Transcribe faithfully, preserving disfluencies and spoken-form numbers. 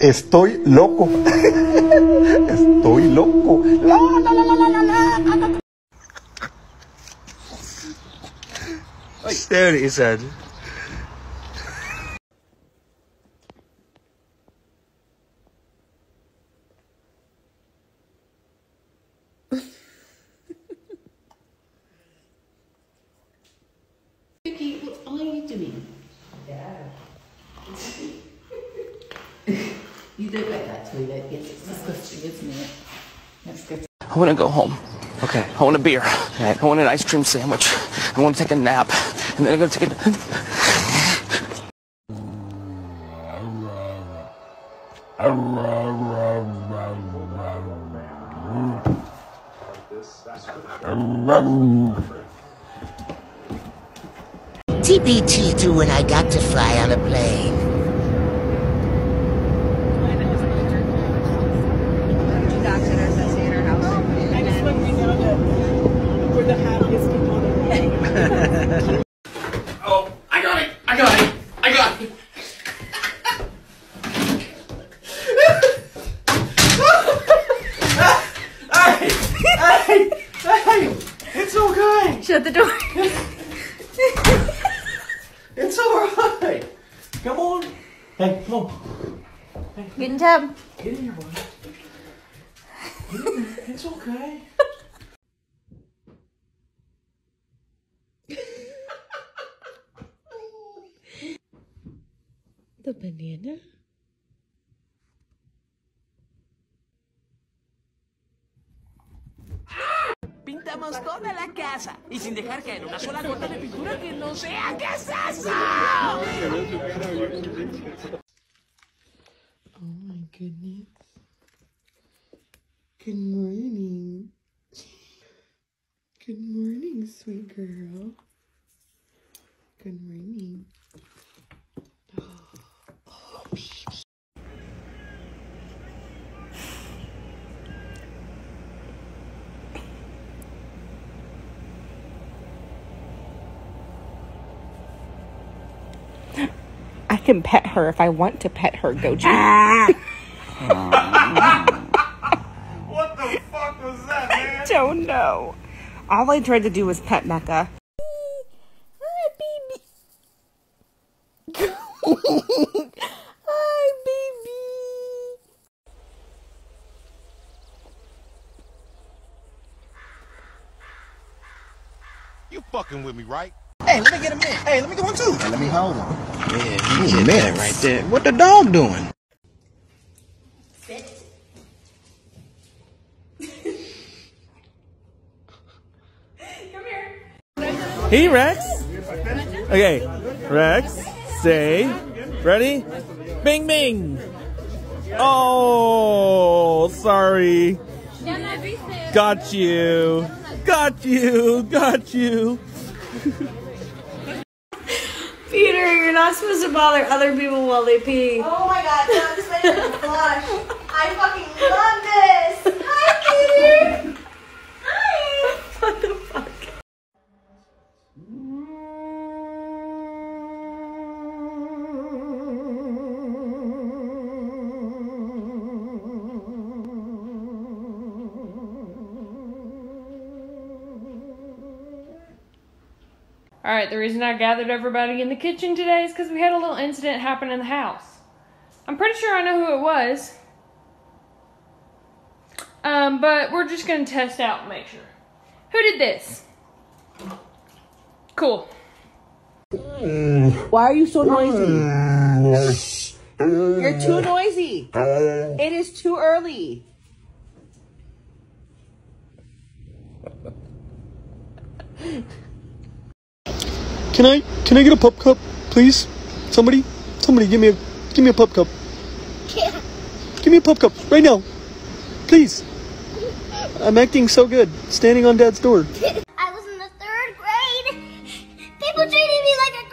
Estoy loco. Estoy loco. La, la, la, la, la, la, la. There it is, Ed. I want to go home. Okay. I want a beer. Okay. I want an ice cream sandwich. I want to take a nap. And then I'm going to take a... T B T two when I got to fly on a plane. Oh, I got it! I got it! I got it! Hey! Hey! Hey! It's okay! Shut the door. It's alright! Come on! Hey, come on! Hey, get in tub! Get in here, boy! It's okay! The banana? Pintamos toda la casa y sin dejar caer una sola gota de pintura que no sea casazo. Oh my goodness. Good morning. Good morning, sweet girl. Good morning. I can pet her if I want to pet her, Goji. What the fuck was that, man? I don't know. All I tried to do was pet Mecca. You fucking with me, right? Hey, let me get him in. Hey, let me get one too. Hey, let me hold him. Yeah, he's a man right there. What the dog doing? Sit. Come here. Hey, Rex. Okay, Rex, say, ready? Bing, bing. Oh, sorry. Got you. Got you. Got you. Peter, you're not supposed to bother other people while they pee. Oh my god, no, I'm just letting them flush. I fucking love this. Hi, Peter. Hi. What the fuck? Alright, the reason I gathered everybody in the kitchen today is because we had a little incident happen in the house. I'm pretty sure I know who it was. Um, but we're just going to test out and make sure. Who did this? Cool. Why are you so noisy? You're too noisy. It is too early. Can I can I get a pup cup, please? Somebody, somebody, give me a give me a pup cup. Yeah. Give me a pup cup right now, please. I'm acting so good, standing on Dad's door. I was in the third grade. People treated me like a